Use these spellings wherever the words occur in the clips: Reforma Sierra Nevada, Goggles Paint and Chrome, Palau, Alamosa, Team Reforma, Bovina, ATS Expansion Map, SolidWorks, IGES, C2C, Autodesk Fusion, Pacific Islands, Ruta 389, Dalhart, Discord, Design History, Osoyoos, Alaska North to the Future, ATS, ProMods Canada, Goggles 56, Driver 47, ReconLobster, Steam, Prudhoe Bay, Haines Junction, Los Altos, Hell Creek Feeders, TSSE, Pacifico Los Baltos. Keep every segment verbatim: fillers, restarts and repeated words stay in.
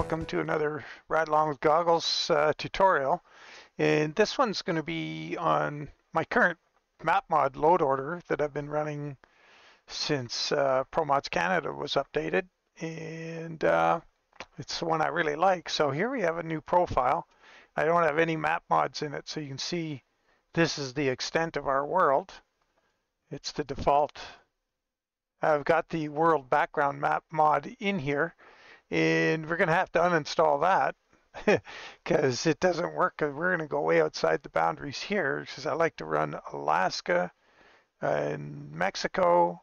Welcome to another Ride Along with Goggles uh, tutorial, and this one's going to be on my current map mod load order that I've been running since uh, ProMods Canada was updated, and uh, it's the one I really like. So here we have a new profile. I don't have any map mods in it, so you can see this is the extent of our world. It's the default. I've got the world background map mod in here, and we're going to have to uninstall that because it doesn't work. We're going to go way outside the boundaries here because I like to run Alaska and Mexico,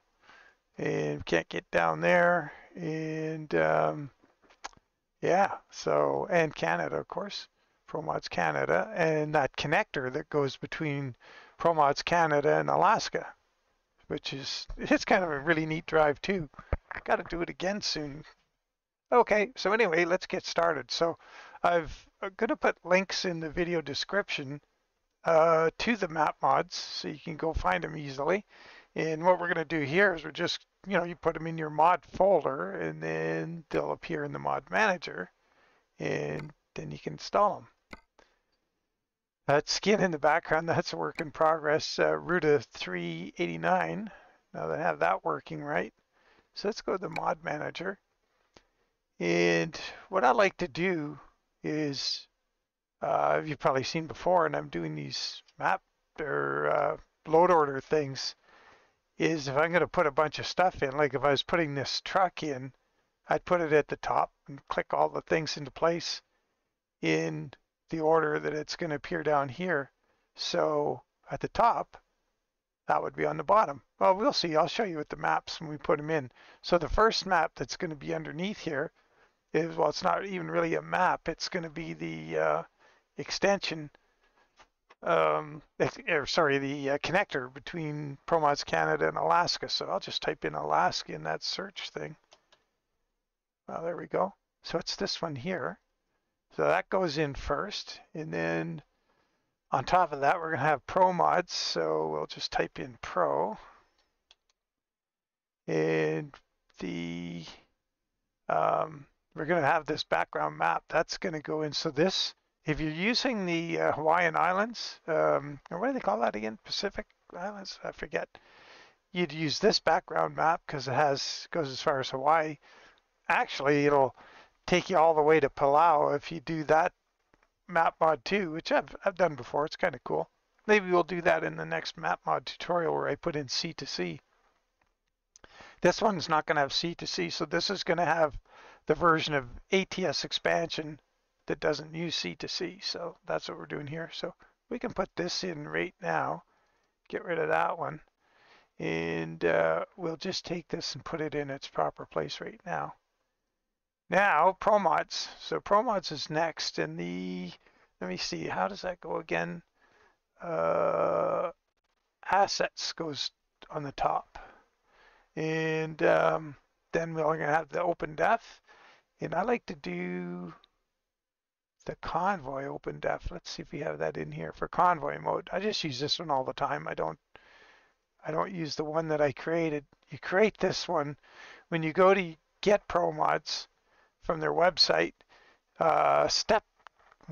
and can't get down there, and um, yeah, so, and Canada, of course, ProMods Canada, and that connector that goes between ProMods Canada and Alaska, which is, it's kind of a really neat drive too. Got to do it again soon. Okay, so anyway, let's get started. So I've, I'm going to put links in the video description uh, to the map mods so you can go find them easily. And what we're going to do here is we're just, you know, you put them in your mod folder and then they'll appear in the mod manager and then you can install them. That skin in the background, that's a work in progress, uh, Ruta three eighty-nine. Now they have that working right. So let's go to the mod manager. And what I like to do is, uh, you've probably seen before, and I'm doing these map or uh, load order things, is if I'm going to put a bunch of stuff in, like if I was putting this truck in, I'd put it at the top and click all the things into place in the order that it's going to appear down here. So at the top, that would be on the bottom. Well, we'll see. I'll show you with the maps when we put them in. So the first map that's going to be underneath here is, well, it's not even really a map. It's going to be the uh, extension, um, or sorry, the uh, connector between ProMods Canada and Alaska. So I'll just type in Alaska in that search thing. Well, there we go. So it's this one here. So that goes in first, and then on top of that, we're going to have ProMods. So we'll just type in Pro, and the um, we're going to have this background map that's going to go in. So this, if you're using the uh, Hawaiian Islands, um, or what do they call that again? Pacific Islands? I forget. You'd use this background map because it has goes as far as Hawaii. Actually, it'll take you all the way to Palau if you do that map mod too, which I've, I've done before. It's kind of cool. Maybe we'll do that in the next map mod tutorial where I put in C two C. This one's not going to have C two C, so this is going to have the version of A T S expansion that doesn't use C two C. So that's what we're doing here. So we can put this in right now, get rid of that one, and uh, we'll just take this and put it in its proper place right now. Now, ProMods. So ProMods is next, and the, let me see, how does that go again? Uh, assets goes on the top. And um, then we're going to have the open def. And I like to do the convoy open def. Let's see if we have that in here for convoy mode. I just use this one all the time. I don't, I don't use the one that I created. You create this one when you go to get ProMods from their website. Uh, step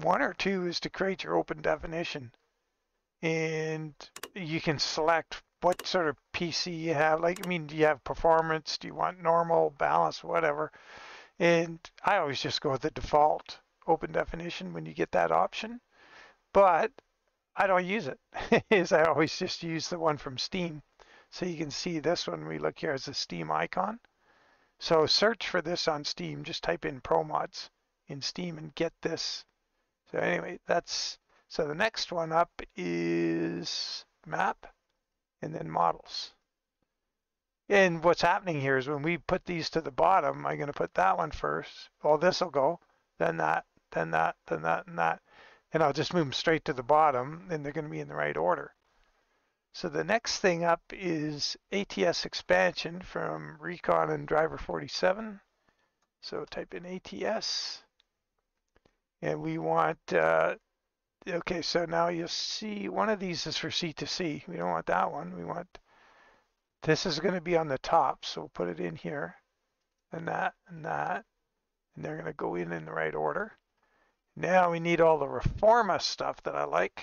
one or two is to create your open definition, and you can select what sort of P C you have. Like, I mean, do you have performance? Do you want normal, balance, whatever? And I always just go with the default open definition when you get that option, but I don't use it. Is I always just use the one from Steam. So you can see this one, we look here as a Steam icon. So search for this on Steam. Just type in ProMods in Steam and get this. So anyway, that's, so the next one up is map and then models. And what's happening here is when we put these to the bottom, I'm going to put that one first. Well, this will go, then that, then that, then that, and that. And I'll just move them straight to the bottom, and they're going to be in the right order. So the next thing up is A T S expansion from Recon and Driver forty-seven. So type in A T S, and we want, uh, okay, so now you'll see one of these is for C two C. We don't want that one. We want, this is going to be on the top, so we'll put it in here, and that, and that, and they're going to go in in the right order. Now we need all the Reforma stuff that I like.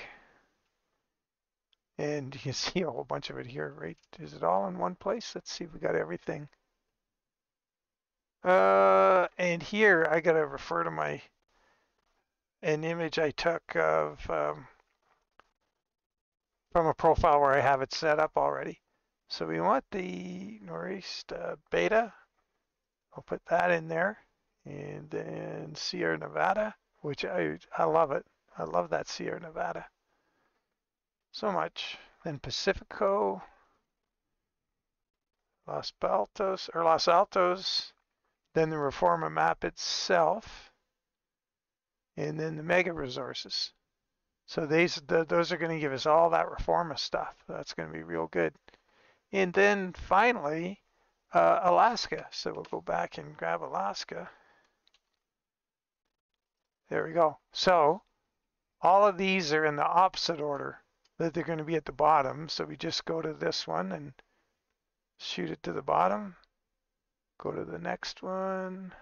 And you can see a whole bunch of it here, right? Is it all in one place? Let's see if we got everything. Uh, and here I got to refer to my, an image I took of, um, from a profile where I have it set up already. So we want the Northeast uh, Beta. I'll put that in there. And then Sierra Nevada, which I, I love it. I love that Sierra Nevada so much. Then Pacifico, Los Baltos, or Los Altos. Then the Reforma map itself. And then the mega resources. So these, the, those are going to give us all that Reforma stuff. That's going to be real good. And then finally, uh, Alaska. So we'll go back and grab Alaska. There we go. So all of these are in the opposite order that they're going to be at the bottom. So we just go to this one and shoot it to the bottom. Go to the next one.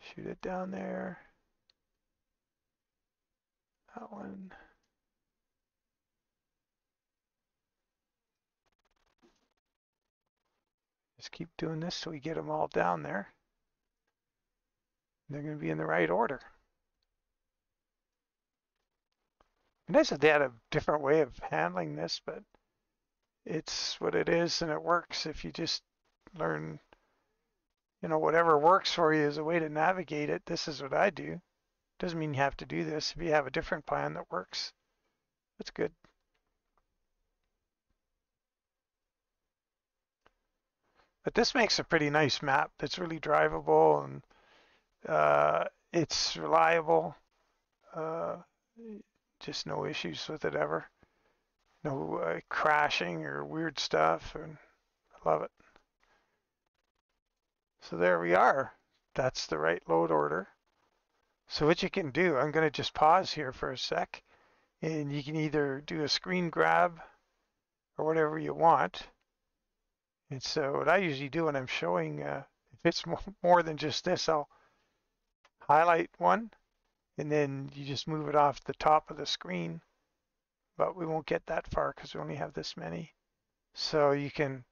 Shoot it down there. That one. Just keep doing this so we get them all down there. And they're going to be in the right order. And I said they had a different way of handling this, but it's what it is, and it works if you just learn, you know, whatever works for you is a way to navigate it. This is what I do. Doesn't mean you have to do this. If you have a different plan that works, that's good. But this makes a pretty nice map that's really drivable, and uh, it's reliable. Uh, just no issues with it ever. No uh, crashing or weird stuff, and I love it. So there we are. That's the right load order. So what you can do, I'm going to just pause here for a sec, and you can either do a screen grab or whatever you want. And so what I usually do when I'm showing, uh, if it's more than just this, I'll highlight one, and then you just move it off the top of the screen. But we won't get that far because we only have this many. So you can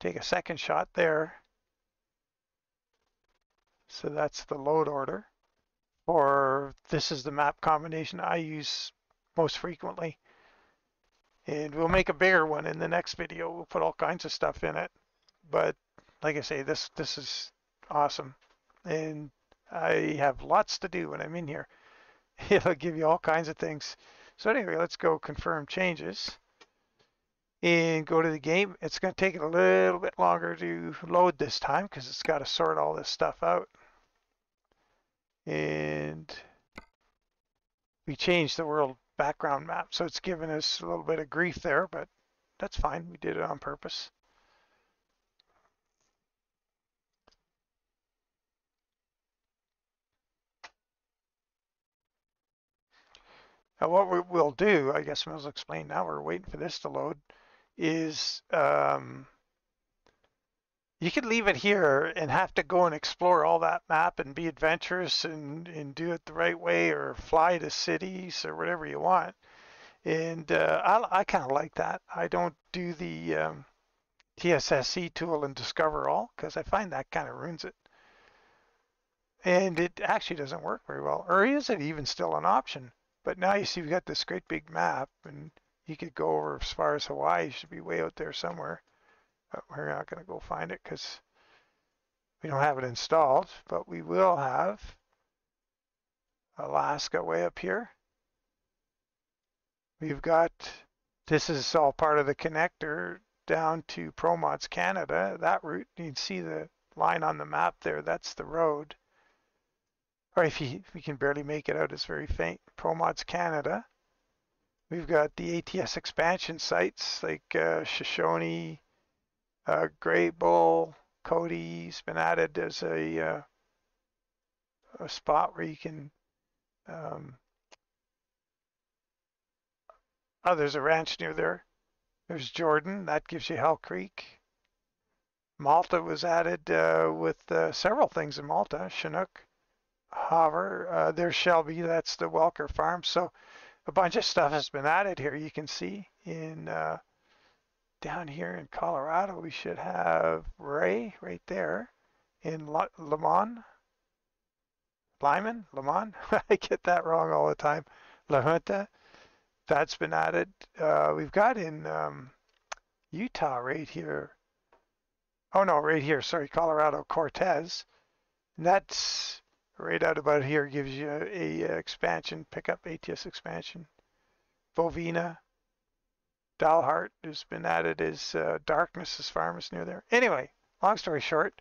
take a second shot there. So that's the load order. Or this is the map combination I use most frequently. And we'll make a bigger one in the next video. We'll put all kinds of stuff in it. But like I say, this this is awesome. And I have lots to do when I'm in here. It'll give you all kinds of things. So anyway, let's go confirm changes. And go to the game. It's going to take it a little bit longer to load this time because it's got to sort all this stuff out. And we changed the world background map, so it's given us a little bit of grief there, but that's fine. We did it on purpose. Now what we will do, I guess I must explain now, we're waiting for this to load, is um, you could leave it here and have to go and explore all that map and be adventurous and, and do it the right way or fly to cities or whatever you want. And uh, I, I kind of like that. I don't do the um, T S S E tool and discover all because I find that kind of ruins it. And it actually doesn't work very well. Or is it even still an option? But now you see we've got this great big map and you could go over as far as Hawaii. You should be way out there somewhere. But we're not going to go find it because we don't have it installed, but we will have Alaska way up here. We've got, this is all part of the connector down to ProMods Canada, that route. You can see the line on the map there. That's the road. Or if you, if you can barely make it out, it's very faint. ProMods Canada. We've got the A T S expansion sites like uh, Shoshone, Uh, Gray Bull, Cody's been added as a, uh, a spot where you can, um, oh, there's a ranch near there. There's Jordan, that gives you Hell Creek. Malta was added uh, with uh, several things in Malta. Chinook, Hover, uh, there's Shelby, that's the Welker farm. So a bunch of stuff has been added here. You can see in uh, down here in Colorado, we should have Ray right there. In Le Mans, Lyman, Le Mans, I get that wrong all the time. La Junta, that's been added. Uh, we've got in um, Utah right here. Oh no, right here, sorry, Colorado, Cortez. And that's right out about here, gives you a, a expansion, pickup A T S expansion. Bovina, Dalhart has been added as uh, Darkness, as farmers near there. Anyway, long story short,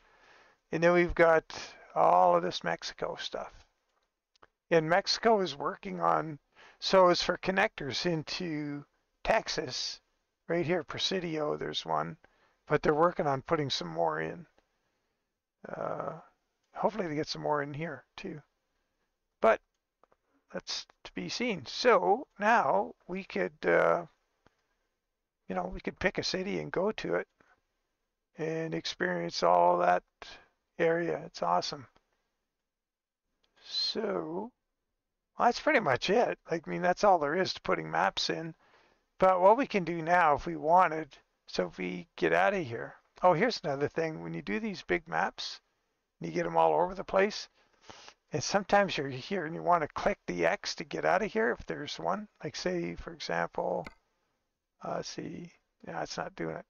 and then we've got all of this Mexico stuff. And Mexico is working on, so it's for connectors into Texas. Right here, Presidio, there's one. But they're working on putting some more in. Uh, hopefully they get some more in here too. But that's to be seen. So now we could, uh, you know, we could pick a city and go to it and experience all that area. It's awesome. So well, that's pretty much it. Like, I mean, that's all there is to putting maps in. But what we can do now if we wanted, so if we get out of here. Oh, here's another thing. When you do these big maps, you get them all over the place. And sometimes you're here and you want to click the X to get out of here if there's one. Like say, for example, uh, let's see, yeah, it's not doing it.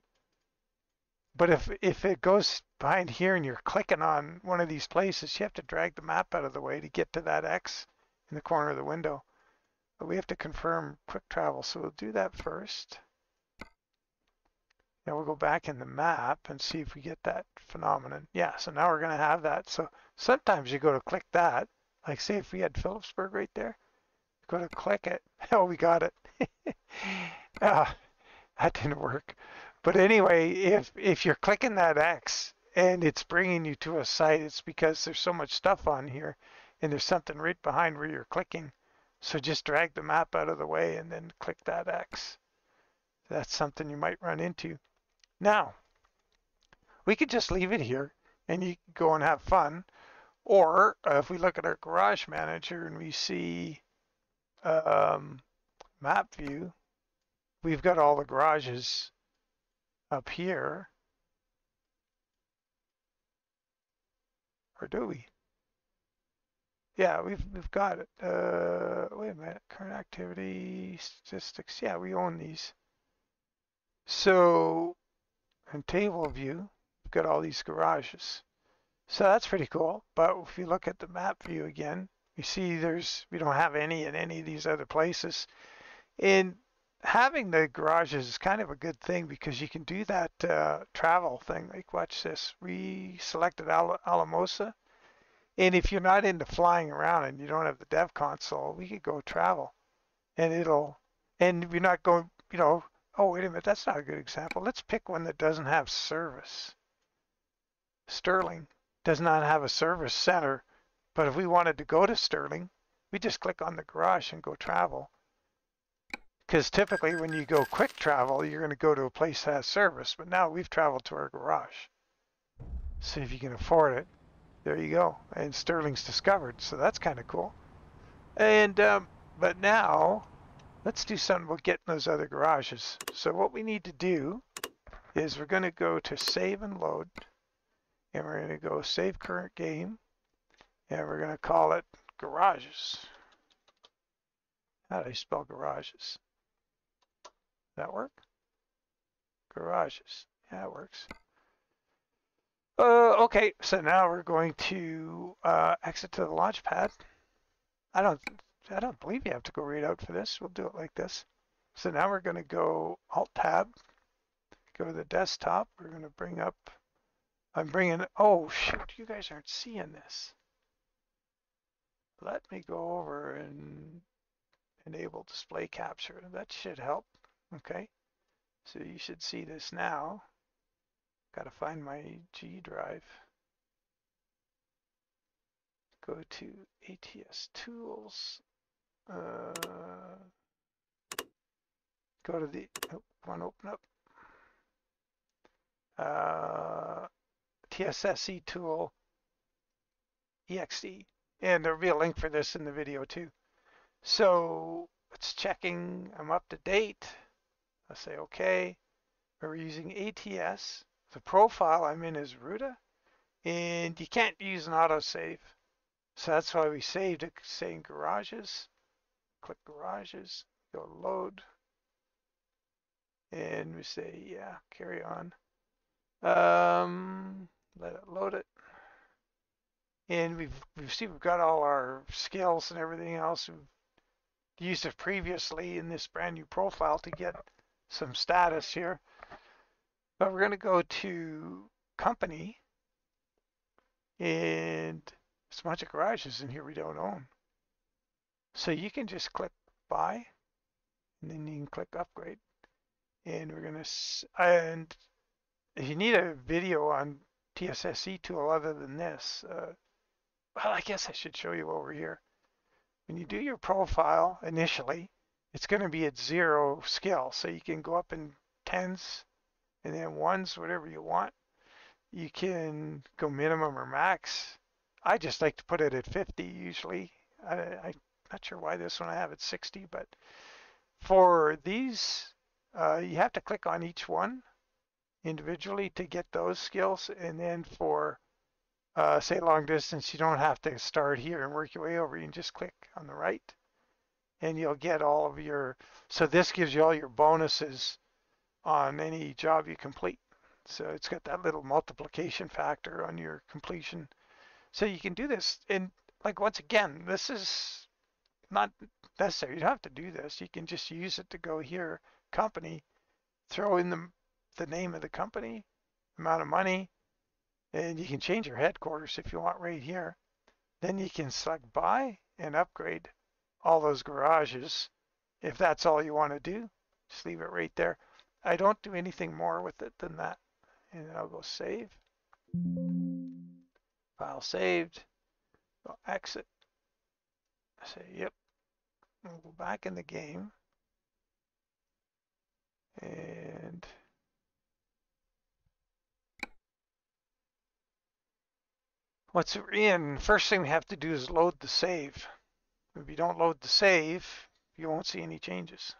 But if, if it goes behind here and you're clicking on one of these places, you have to drag the map out of the way to get to that X in the corner of the window. But we have to confirm quick travel, so we'll do that first. Now we'll go back in the map and see if we get that phenomenon. Yeah, so now we're going to have that. So sometimes you go to click that. Like say if we had Phillipsburg right there, go to click it. Oh, we got it. Ah, that didn't work. But anyway, if, if you're clicking that X and it's bringing you to a site, it's because there's so much stuff on here and there's something right behind where you're clicking. So just drag the map out of the way and then click that X. That's something you might run into. Now, we could just leave it here and you can go and have fun. Or uh, if we look at our garage manager and we see um, map view, we've got all the garages up here, or do we? Yeah, we've we've got it. Uh, wait a minute, current activity statistics. Yeah, we own these. So, in table view, we've got all these garages. So that's pretty cool. But if you look at the map view again, you see there's we don't have any in any of these other places. And having the garages is kind of a good thing because you can do that uh, travel thing. Like, watch this. We selected Al Alamosa. And if you're not into flying around and you don't have the dev console, we could go travel. And it'll, and you're not going, you know, oh, wait a minute, that's not a good example. Let's pick one that doesn't have service. Sterling does not have a service center. But if we wanted to go to Sterling, we just click on the garage and go travel. Because typically when you go quick travel, you're going to go to a place that has service. But now we've traveled to our garage. See if you can afford it. There you go. And Sterling's discovered. So that's kind of cool. And um, but now, let's do something about getting those other garages. So what we need to do is we're going to go to save and load. And we're going to go save current game. And we're going to call it garages. How do I spell garages? That work? Garages. Yeah, it works. Uh, okay, so now we're going to uh, exit to the launch pad. I don't, I don't believe you have to go read out for this. We'll do it like this. So now we're going to go Alt Tab, go to the desktop. We're going to bring up. I'm bringing. Oh shoot! You guys aren't seeing this. Let me go over and enable display capture. That should help. Okay, so you should see this now. Got to find my G drive. Go to A T S tools. Uh, go to the oh, one open up. Uh, T S S E tool, exe, and there'll be a link for this in the video too. So it's checking I'm up to date. I say okay. We're using A T S. The profile I'm in is Ruta, and you can't use an autosave. So that's why we saved it saying garages. Click garages, go load, and we say, yeah, carry on. Um, let it load it. And we've, we've seen we've got all our skills and everything else we've used it previously in this brand new profile to get some status here. But we're going to go to company, and there's a bunch of garages in here we don't own. So you can just click buy, and then you can click upgrade. And we're going to, and if you need a video on T S S E tool other than this, uh, well, I guess I should show you over here. When you do your profile initially, it's going to be at zero skill. So you can go up in tens and then ones, whatever you want. You can go minimum or max. I just like to put it at fifty usually. I, I Not sure why this one I have at sixty, but for these, uh, you have to click on each one individually to get those skills. And then for, uh, say, long distance, you don't have to start here and work your way over. You can just click on the right, and you'll get all of your... So this gives you all your bonuses on any job you complete. So it's got that little multiplication factor on your completion. So you can do this. And, like, once again, this is... not necessary. You don't have to do this. You can just use it to go here, company, throw in the, the name of the company, amount of money, and you can change your headquarters if you want right here. Then you can select buy and upgrade all those garages. If that's all you want to do, just leave it right there. I don't do anything more with it than that. And I'll go save. File saved. Go exit. I say, yep. We'll go back in the game, and once we're in, first thing we have to do is load the save. If you don't load the save, you won't see any changes.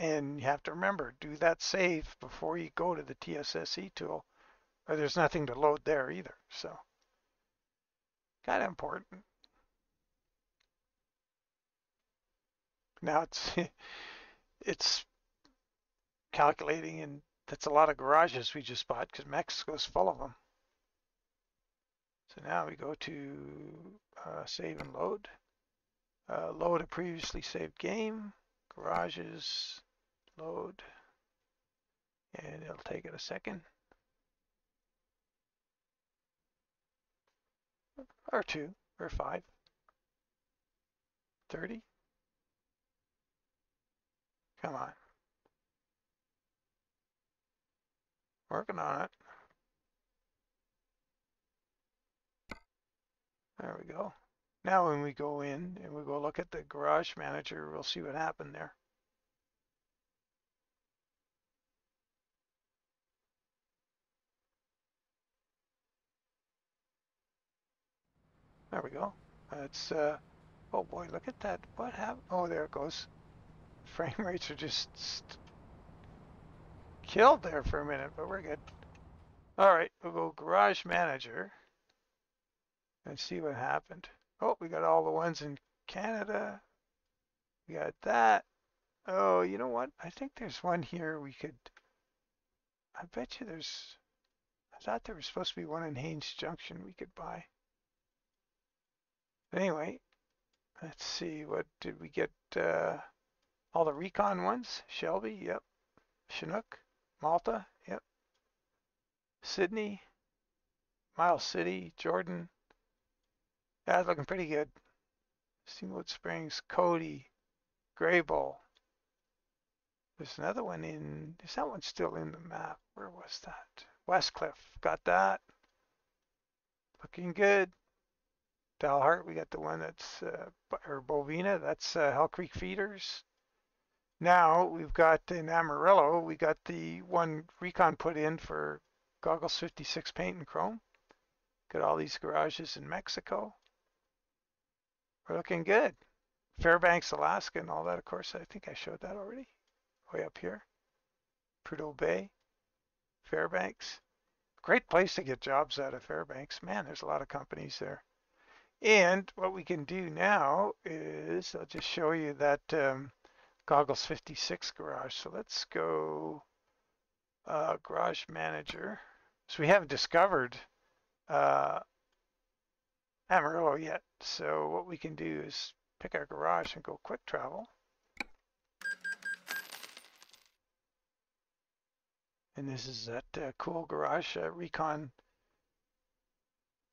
And you have to remember, do that save before you go to the T S S E tool, or there's nothing to load there either. So, kind of important. Now it's it's calculating, and that's a lot of garages we just bought because Mexico's full of them. So now we go to uh, save and load. Uh, load a previously saved game, garages, load, and it'll take it a second or two or five, thirty. Come on. Working on it. There we go. Now when we go in and we go look at the garage manager, we'll see what happened there. There we go. That's, uh, oh boy, look at that. What happened? Oh, there it goes. Frame rates are just killed there for a minute, but we're good. All right, we'll go garage manager and see what happened. Oh, we got all the ones in Canada. We got that. Oh, you know what? I think there's one here we could... I bet you there's... I thought there was supposed to be one in Haines Junction we could buy. Anyway, let's see. What did we get... Uh, all the Recon ones, Shelby, yep. Chinook, Malta, yep. Sydney, Miles City, Jordan. That's looking pretty good. Steamboat Springs, Cody, Graybull. There's another one in, is that one still in the map? Where was that? Westcliff, got that. Looking good. Dalhart, we got the one that's, uh, or Bovina, that's uh, Hell Creek Feeders. Now we've got in Amarillo, we got the one Recon put in for Goggles fifty-six Paint and Chrome. Got all these garages in Mexico. We're looking good. Fairbanks, Alaska, and all that, of course. I think I showed that already. Way up here. Prudhoe Bay. Fairbanks. Great place to get jobs out of Fairbanks. Man, there's a lot of companies there. And what we can do now is, I'll just show you that um, Goggles fifty-six garage. So let's go uh, Garage Manager. So we haven't discovered uh, Amarillo yet. So what we can do is pick our garage and go quick travel. And this is that uh, cool garage uh, Recon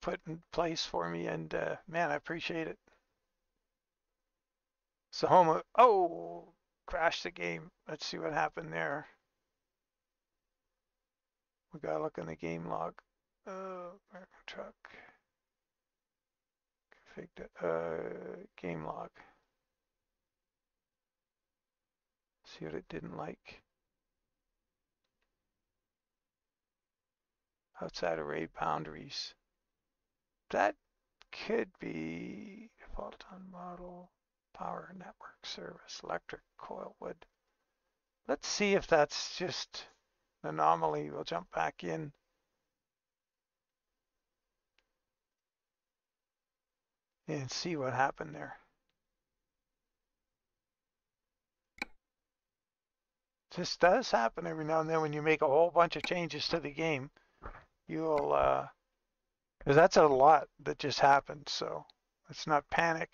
put in place for me, and uh, man, I appreciate it. So home of, oh, crashed the game. Let's see what happened there. We gotta look in the game log. Uh, American truck. Config to, uh, game log. See what it didn't like. Outside array boundaries. That could be default on model, power, network, service, electric, coil, wood. Let's see if that's just an anomaly. We'll jump back in. And see what happened there. This does happen every now and then when you make a whole bunch of changes to the game. You'll, uh, because that's a lot that just happened, so let's not panic.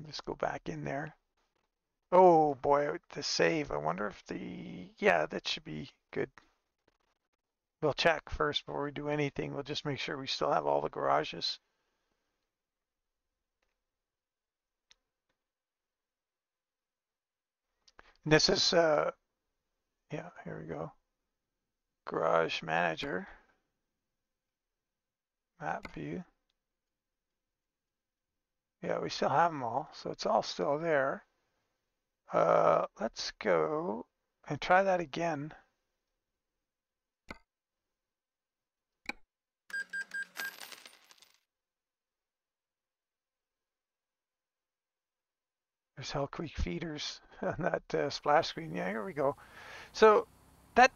I'll just go back in there. Oh boy, the save. I wonder if the, yeah, that should be good. We'll check first before we do anything. We'll just make sure we still have all the garages. And this is, uh, yeah, here we go. Garage Manager, map view. Yeah, we still have them all, so it's all still there. Uh, let's go and try that again. There's Hell Creek Feeders on that uh, splash screen. Yeah, here we go. So that,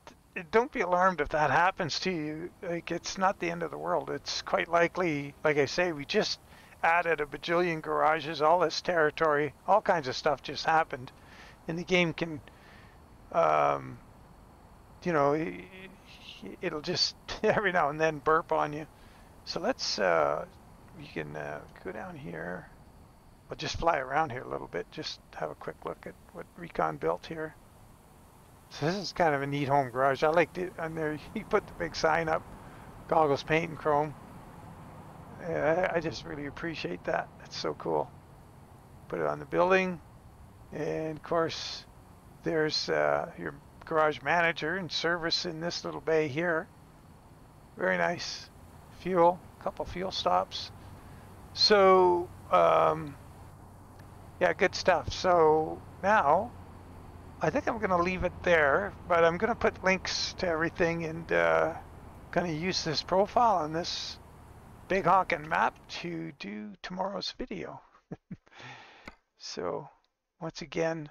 don't be alarmed if that happens to you. Like, it's not the end of the world. It's quite likely, like I say, we just added a bajillion garages, all this territory, all kinds of stuff just happened. And the game can, um, you know, it'll just every now and then burp on you. So let's, uh, you can uh, go down here. I'll just fly around here a little bit, just have a quick look at what Recon built here. So this is kind of a neat home garage. I liked it on there. He put the big sign up, Goggles Paint and Chrome. Yeah, I just really appreciate that. That's so cool. Put it on the building. And of course, there's uh, your garage manager and service in this little bay here. Very nice. Fuel, a couple fuel stops. So, um, yeah, good stuff. So now, I think I'm going to leave it there, but I'm going to put links to everything and uh, going to use this profile on this big honkin' map to do tomorrow's video. So once again,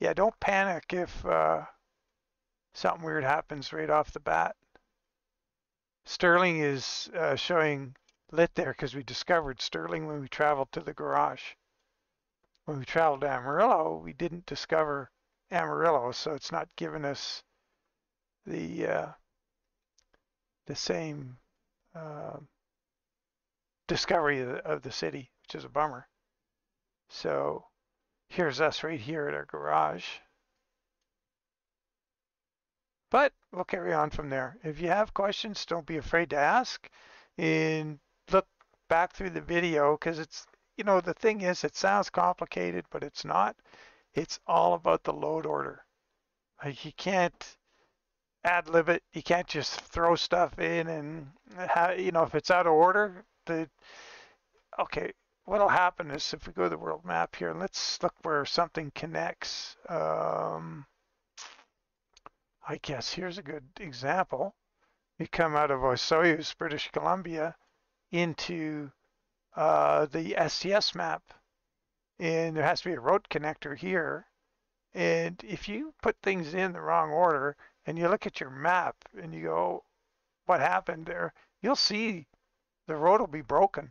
yeah, don't panic if uh, something weird happens right off the bat. Sterling is uh, showing lit there because we discovered Sterling when we traveled to the garage. When we traveled to Amarillo, we didn't discover Amarillo, so it's not giving us the uh, the same uh, discovery of the, of the city, which is a bummer. So here's us right here at our garage. But we'll carry on from there. If you have questions, don't be afraid to ask, and look back through the video, because it's, you know, the thing is, it sounds complicated, but it's not. It's all about the load order. Like, you can't ad-lib it. You can't just throw stuff in and, have, you know, if it's out of order, the, okay, what'll happen is if we go to the world map here, and let's look where something connects. Um, I guess here's a good example. You come out of Osoyoos, British Columbia, into uh, the S C S map, and there has to be a road connector here. And if you put things in the wrong order and you look at your map and you go, what happened there? You'll see the road will be broken.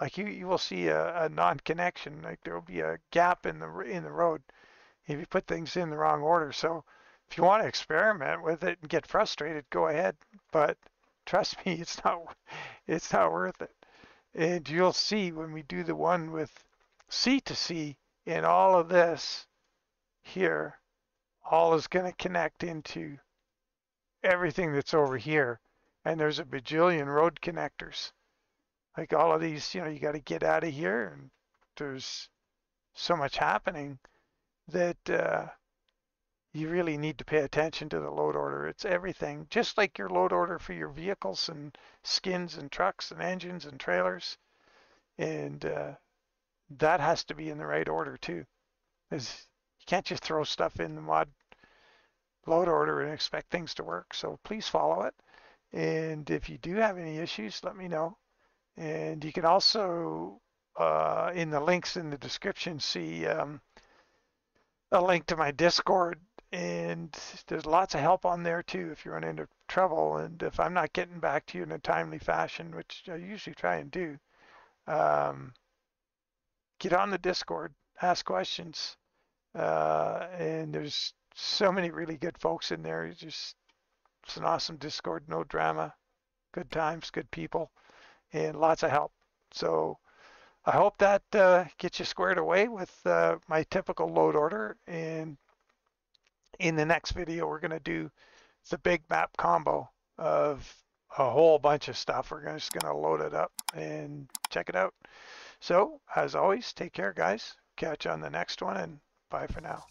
Like you, you will see a, a non-connection. Like there will be a gap in the in the road if you put things in the wrong order. So if you want to experiment with it and get frustrated, go ahead. But trust me, it's not it's not worth it. And you'll see when we do the one with C two C in all of this here, all is going to connect into everything that's over here. And there's a bajillion road connectors. Like all of these, you know, you got to get out of here. And there's so much happening that uh, you really need to pay attention to the load order. It's everything, just like your load order for your vehicles and skins and trucks and engines and trailers. And uh, that has to be in the right order too. There's, you can't just throw stuff in the mod load order and expect things to work. So please follow it. And if you do have any issues, let me know. And you can also, uh, in the links in the description, see um, a link to my Discord. And there's lots of help on there, too, if you run into trouble. And if I'm not getting back to you in a timely fashion, which I usually try and do, um, get on the Discord, ask questions. Uh, and there's so many really good folks in there. It's, just, it's an awesome Discord, no drama, good times, good people. And lots of help. So I hope that uh, gets you squared away with uh, my typical load order. And in the next video, we're going to do the big map combo of a whole bunch of stuff. We're gonna, just going to load it up and check it out. So as always, take care, guys. Catch you on the next one, and bye for now.